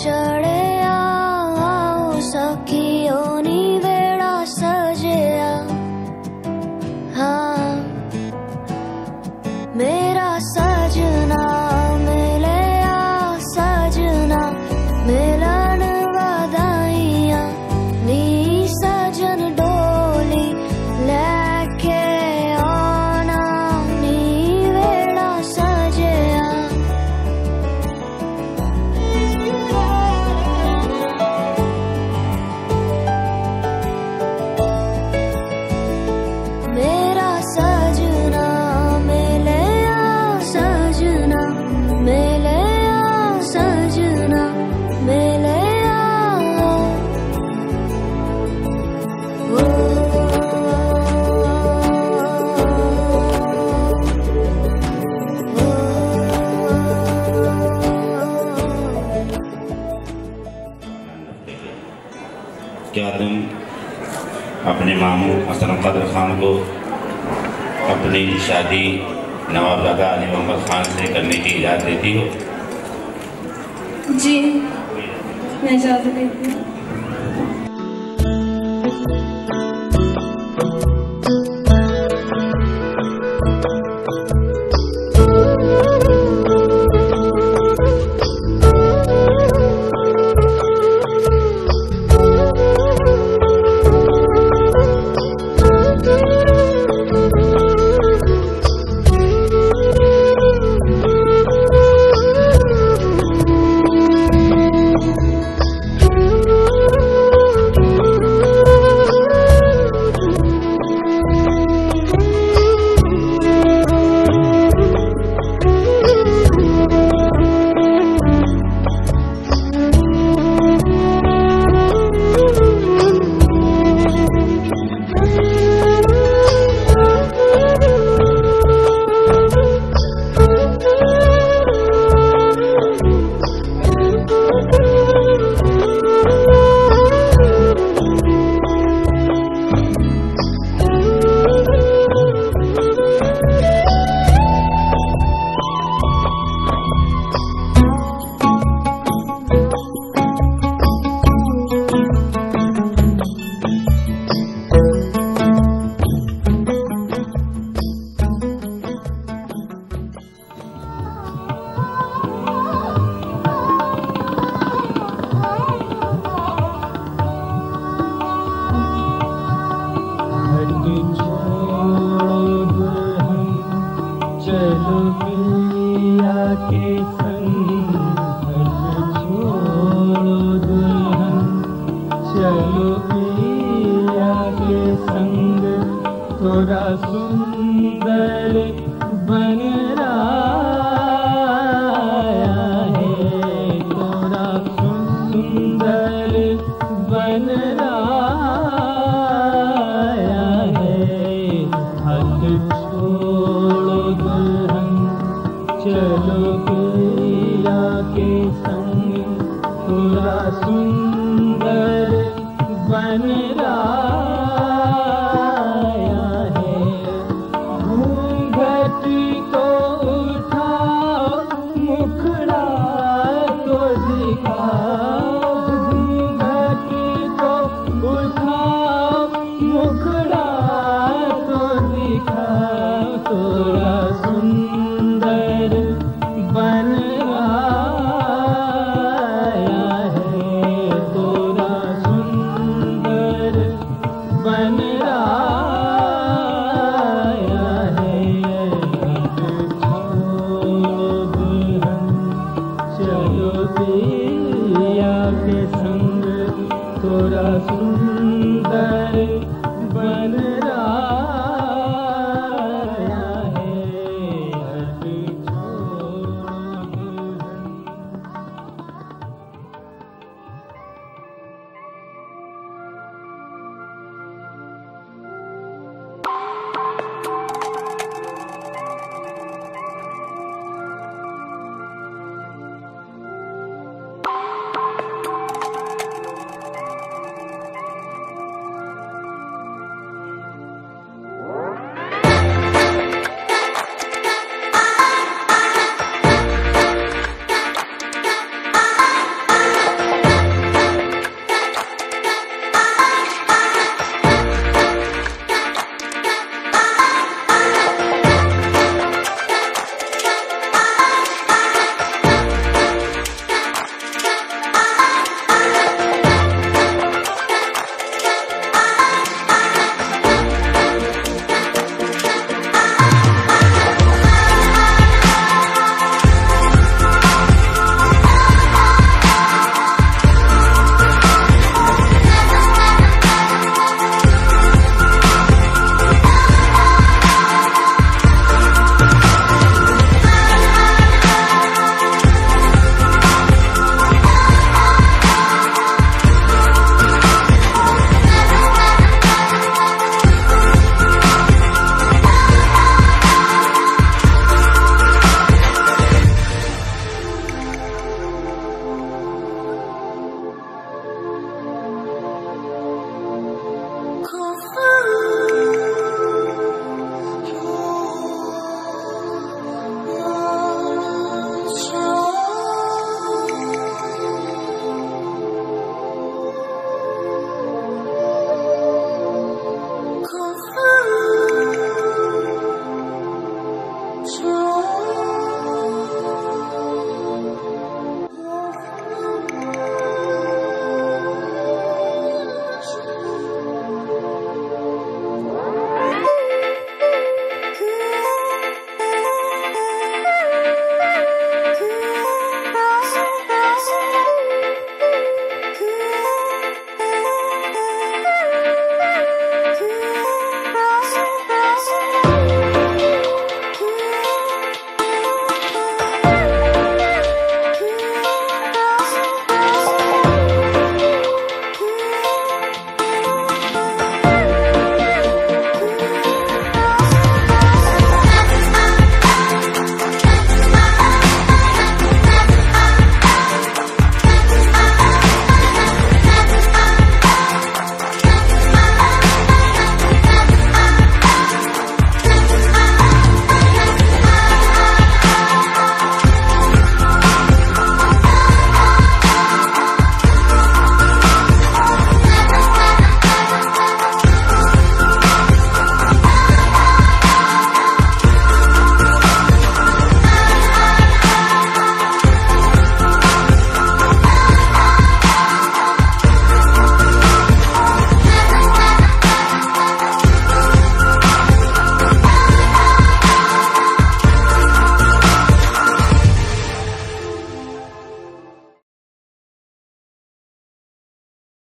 चढ़े आओ सखियों नी बेड़ा सजया। हाँ मेरा सजना मिले आ सजना मिलन वादाइया नी सजन डोली लेके आना नी बेड़ा सजया। क्या तुम अपने मामू असलम कदर खान को अपनी शादी नवाबजादा अली मोहम्मद खान से करने की इजाज़त देती हो? जी मैं इजाज़त देती हूँ।